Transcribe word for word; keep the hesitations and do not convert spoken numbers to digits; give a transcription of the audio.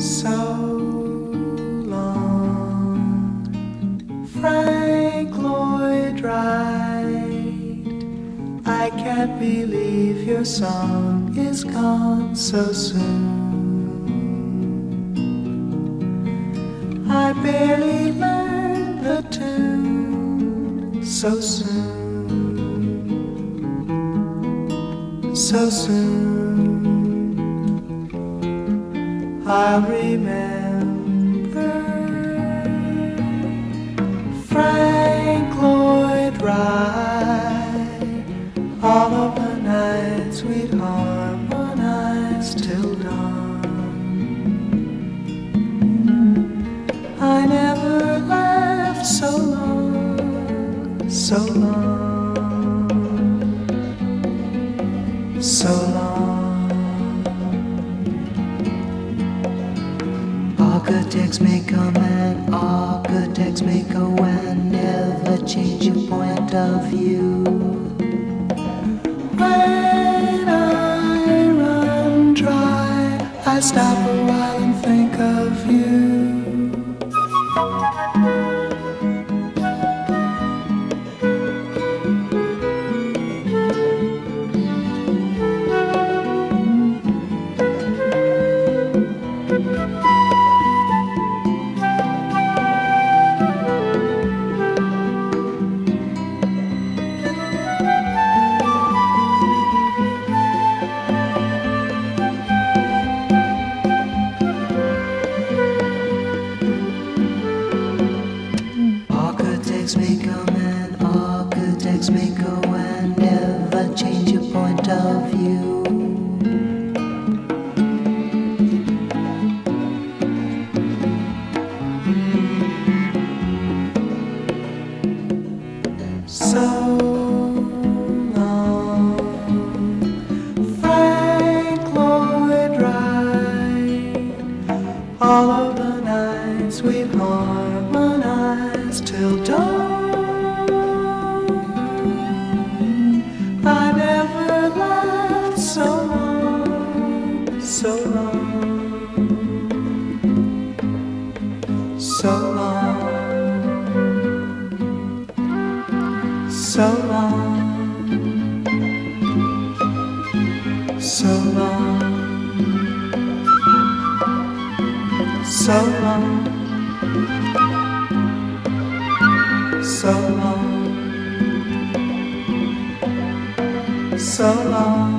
so long. Frank Lloyd Wright, I can't believe your song is gone so soon. I barely learned the tune so soon, so soon. I'll remember Frank Lloyd Wright, all of the nights we'd harmonize till dawn. I never laughed so long, so long, so long. Architects make a man, architects make a man, never change your point of view. When I run dry, I stop a while and think of make a man, architects make a man, never change your point of view. So long, Frank Lloyd Wright, all of the nights we've harmonized till dawn. I never laughed so long, so long, so long, so long, so long, so long, so long, so long.